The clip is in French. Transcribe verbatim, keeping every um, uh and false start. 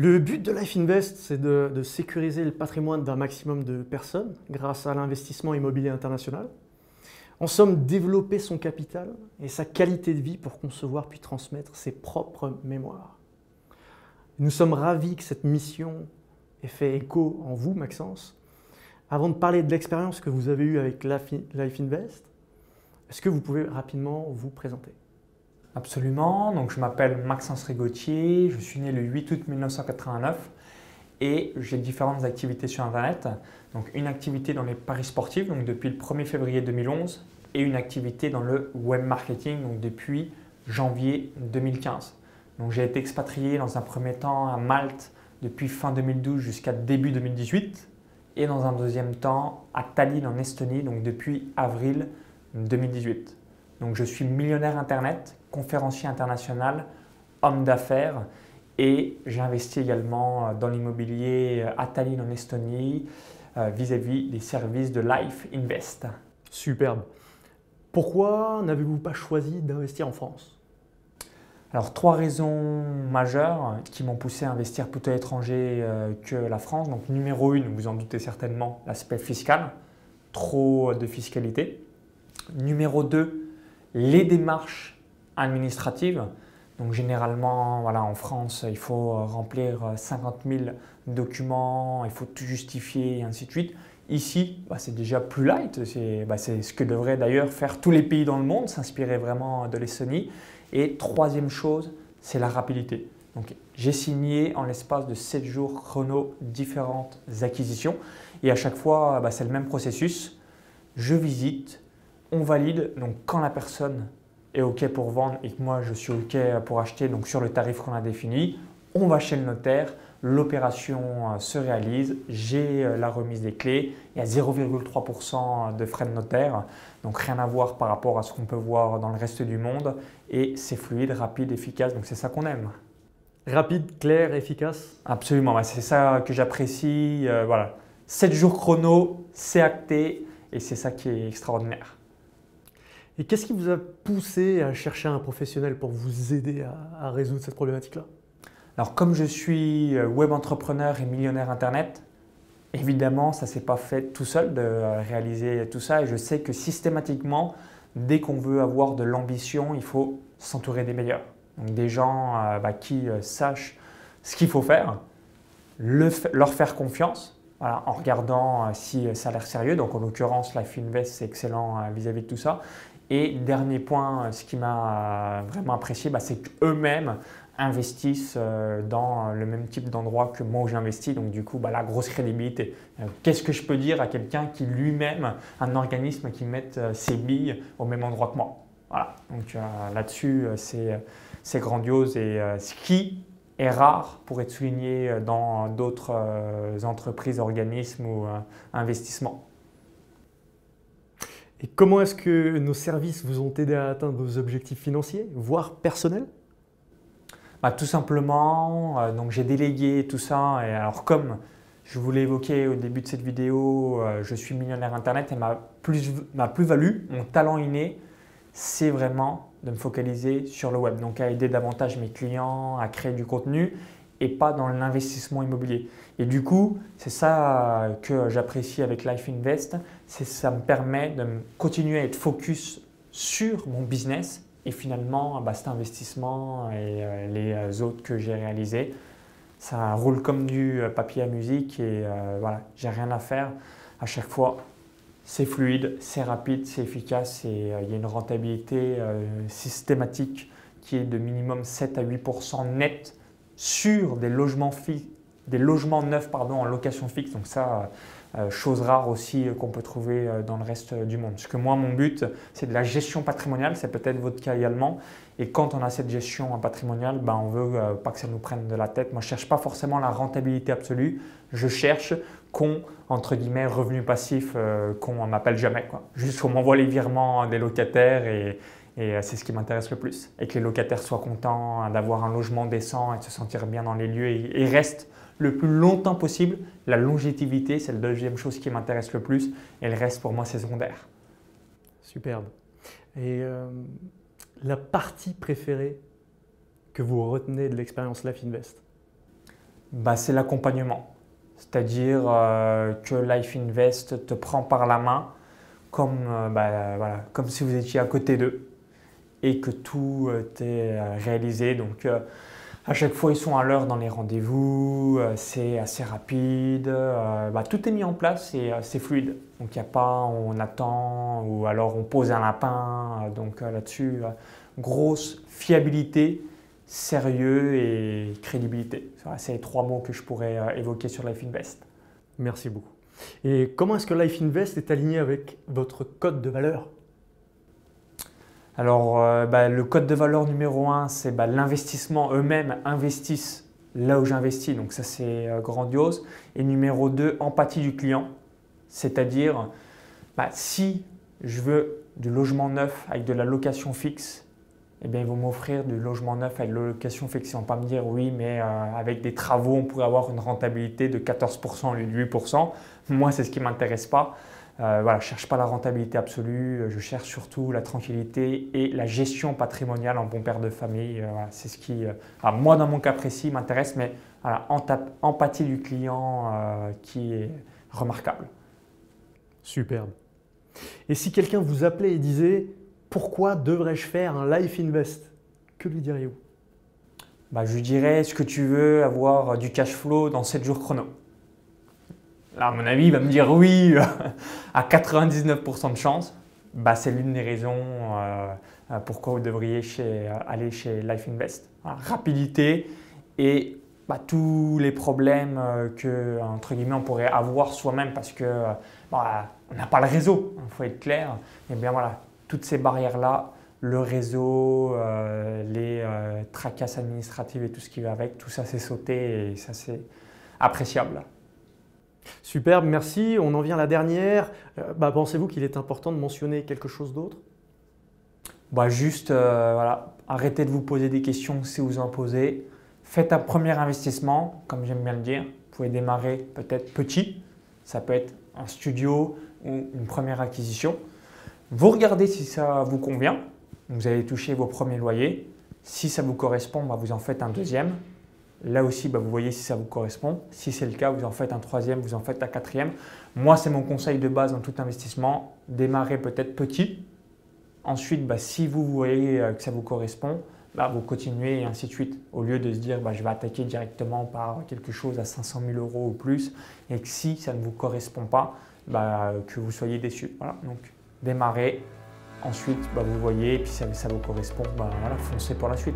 Le but de LifeInvest, c'est de, de sécuriser le patrimoine d'un maximum de personnes grâce à l'investissement immobilier international. En somme, développer son capital et sa qualité de vie pour concevoir puis transmettre ses propres mémoires. Nous sommes ravis que cette mission ait fait écho en vous, Maxence. Avant de parler de l'expérience que vous avez eue avec LifeInvest, est-ce que vous pouvez rapidement vous présenter ? Absolument, donc je m'appelle Maxence Rigottier, je suis né le huit août mille neuf cent quatre-vingt-neuf et j'ai différentes activités sur Internet. Donc une activité dans les paris sportifs, donc depuis le premier février deux mille onze, et une activité dans le web marketing, donc depuis janvier deux mille quinze. Donc j'ai été expatrié dans un premier temps à Malte depuis fin deux mille douze jusqu'à début deux mille dix-huit et dans un deuxième temps à Tallinn en Estonie, donc depuis avril deux mille dix-huit. Donc je suis millionnaire Internet, conférencier international, homme d'affaires et j'ai investi également dans l'immobilier à Tallinn en Estonie vis-à-vis des services de LifeInvest. Superbe. Pourquoi n'avez-vous pas choisi d'investir en France ? Alors trois raisons majeures qui m'ont poussé à investir plutôt à l'étranger que la France. Donc numéro une, vous en doutez certainement, l'aspect fiscal, trop de fiscalité. Numéro deux, les démarches administrative. Donc généralement, voilà, en France, il faut remplir cinquante mille documents, il faut tout justifier et ainsi de suite. Ici, bah, c'est déjà plus light, c'est bah, ce que devraient d'ailleurs faire tous les pays dans le monde, s'inspirer vraiment de l'Estonie. Et troisième chose, c'est la rapidité. Donc j'ai signé en l'espace de sept jours chrono différentes acquisitions et à chaque fois, bah, c'est le même processus. Je visite, on valide, donc quand la personne est OK pour vendre et que moi je suis OK pour acheter, donc sur le tarif qu'on a défini, on va chez le notaire, l'opération se réalise, j'ai la remise des clés, il y a zéro virgule trois pour cent de frais de notaire, donc rien à voir par rapport à ce qu'on peut voir dans le reste du monde et c'est fluide, rapide, efficace, donc c'est ça qu'on aime. Rapide, clair, efficace. Absolument, c'est ça que j'apprécie, voilà. sept jours chrono, c'est acté et c'est ça qui est extraordinaire. Et qu'est-ce qui vous a poussé à chercher un professionnel pour vous aider à, à résoudre cette problématique-là? Alors comme je suis web entrepreneur et millionnaire Internet, évidemment ça ne s'est pas fait tout seul de réaliser tout ça et je sais que systématiquement, dès qu'on veut avoir de l'ambition, il faut s'entourer des meilleurs. Donc des gens euh, bah, qui euh, sachent ce qu'il faut faire, le, leur faire confiance. Voilà, en regardant si ça a l'air sérieux, donc en l'occurrence LifeInvest c'est excellent vis-à-vis de tout ça. Et dernier point, ce qui m'a vraiment apprécié, bah, c'est qu'eux-mêmes investissent dans le même type d'endroit que moi où j'investis, donc du coup bah, la grosse crédibilité. Qu'est-ce que je peux dire à quelqu'un qui lui-même, un organisme qui mette ses billes au même endroit que moi? Voilà, donc euh, là-dessus c'est grandiose et euh, ce qui est rare pour être souligné dans d'autres entreprises, organismes ou investissements. Et comment est-ce que nos services vous ont aidé à atteindre vos objectifs financiers, voire personnels? Bah, tout simplement, euh, donc j'ai délégué tout ça. Et alors comme je vous l'ai évoqué au début de cette vidéo, euh, je suis millionnaire Internet et ma plus, ma plus-value, mon talent inné, c'est vraiment de me focaliser sur le web, donc à aider davantage mes clients à créer du contenu et pas dans l'investissement immobilier. Et du coup, c'est ça que j'apprécie avec LifeInvest, c'est que ça me permet de continuer à être focus sur mon business et finalement bah, cet investissement et les autres que j'ai réalisés, ça roule comme du papier à musique et euh, voilà, j'ai rien à faire à chaque fois. C'est fluide, c'est rapide, c'est efficace et il euh, y a une rentabilité euh, systématique qui est de minimum sept à huit pour cent net sur des logements, des logements neufs pardon, en location fixe. Donc ça, euh, chose rare aussi euh, qu'on peut trouver euh, dans le reste du monde. Parce que moi, mon but, c'est de la gestion patrimoniale, c'est peut-être votre cas également. Et quand on a cette gestion patrimoniale, ben, on veut euh, pas que ça nous prenne de la tête. Moi, je ne cherche pas forcément la rentabilité absolue, je cherche qu'on, entre guillemets, revenu passif euh, qu'on m'appelle jamais, quoi. Juste qu'on m'envoie les virements des locataires et, et c'est ce qui m'intéresse le plus. Et que les locataires soient contents d'avoir un logement décent et de se sentir bien dans les lieux et, et restent le plus longtemps possible. La longévité, c'est la deuxième chose qui m'intéresse le plus et le reste pour moi c'est secondaire. Superbe. Et euh, la partie préférée que vous retenez de l'expérience LifeInvest? bah, c'est l'accompagnement. C'est-à-dire euh, que Life Invest te prend par la main comme, euh, bah, voilà, comme si vous étiez à côté d'eux et que tout euh, t'est euh, réalisé. Donc, euh, à chaque fois, ils sont à l'heure dans les rendez-vous, euh, c'est assez rapide, euh, bah, tout est mis en place et euh, c'est fluide. Donc, il n'y a pas on attend ou alors on pose un lapin. Euh, donc, euh, là-dessus, euh, grosse fiabilité, sérieux et crédibilité. C'est les trois mots que je pourrais euh, évoquer sur Life Invest. Merci beaucoup. Et comment est-ce que Life Invest est aligné avec votre code de valeur ? Alors, euh, bah, le code de valeur numéro un, c'est bah, l'investissement. Eux-mêmes investissent là où j'investis, donc ça c'est euh, grandiose. Et numéro deux, empathie du client, c'est-à-dire bah, si je veux du logement neuf avec de la location fixe, eh bien, ils vont m'offrir du logement neuf avec de la location fixe. Ils ne vont pas me dire oui, mais euh, avec des travaux, on pourrait avoir une rentabilité de quatorze pour cent au lieu de huit pour cent. Moi, c'est ce qui ne m'intéresse pas. Euh, voilà, je ne cherche pas la rentabilité absolue, je cherche surtout la tranquillité et la gestion patrimoniale en bon père de famille. Euh, voilà, c'est ce qui, euh, à moi dans mon cas précis, m'intéresse, mais voilà, empathie du client euh, qui est remarquable. Superbe. Et si quelqu'un vous appelait et disait « Pourquoi devrais-je faire un Life Invest ?» Que lui diriez-vous ? Bah, je lui dirais « Est-ce que tu veux avoir du cash flow dans sept jours chrono ?» Là, à mon avis, il va me dire oui à quatre-vingt-dix-neuf pour cent de chance. Bah, c'est l'une des raisons euh, pourquoi vous devriez chez, aller chez Life Invest. Alors, rapidité et bah, tous les problèmes que, entre guillemets, on pourrait avoir soi-même parce que bah, on n'a pas le réseau, il faut être clair. Et bien voilà, toutes ces barrières-là, le réseau, euh, les euh, tracasses administratives et tout ce qui va avec, tout ça c'est sauté et ça c'est appréciable. Superbe, merci. On en vient à la dernière. Euh, bah, pensez-vous qu'il est important de mentionner quelque chose d'autre ? Bah, juste, euh, voilà, arrêtez de vous poser des questions si vous en posez. Faites un premier investissement, comme j'aime bien le dire. Vous pouvez démarrer peut-être petit. Ça peut être un studio ou une première acquisition. Vous regardez si ça vous convient. Vous allez toucher vos premiers loyers. Si ça vous correspond, bah, vous en faites un deuxième. Là aussi, bah, vous voyez si ça vous correspond. Si c'est le cas, vous en faites un troisième, vous en faites un quatrième. Moi, c'est mon conseil de base dans tout investissement. Démarrez peut-être petit. Ensuite, bah, si vous voyez que ça vous correspond, bah, vous continuez et ainsi de suite. Au lieu de se dire, bah, je vais attaquer directement par quelque chose à cinq cent mille euros ou plus et que si ça ne vous correspond pas, bah, que vous soyez déçu. Voilà, donc démarrez. Ensuite, bah, vous voyez et puis si ça, ça vous correspond, bah, voilà, foncez pour la suite.